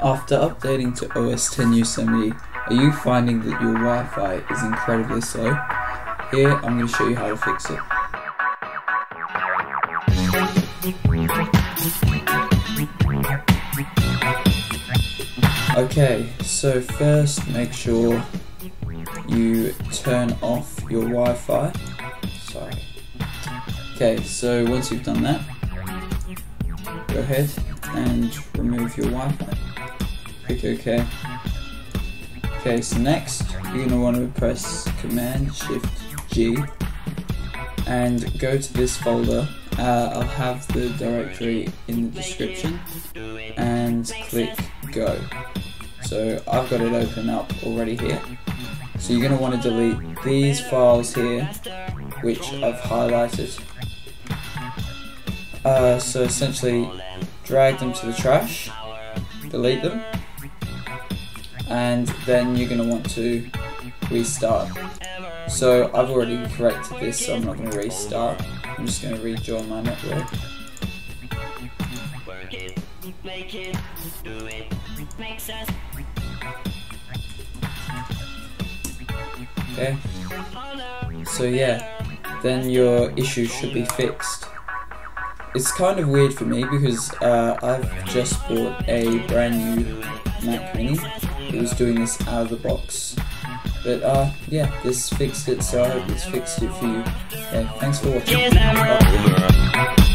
After updating to OS X Yosemite, are you finding that your Wi-Fi is incredibly slow? Here I'm going to show you how to fix it. Okay, so first make sure you turn off your Wi-Fi. Sorry. Okay, so once you've done that, go ahead and remove your Wi-Fi. Click OK. Okay, so next you're going to want to press Command Shift G and go to this folder. I'll have the directory in the description and click Go. So I've got it open up already here. So you're going to want to delete these files here, which I've highlighted. So essentially drag them to the trash, delete them, and then you're going to want to restart. So I've already corrected this, so I'm not going to restart. I'm just going to rejoin my network. Okay. So yeah, then your issue should be fixed. It's kind of weird for me because I've just bought a brand new Mac Mini. It was doing this out of the box. But yeah, this fixed it, so I hope it's fixed it for you. Yeah, thanks for watching. Bye.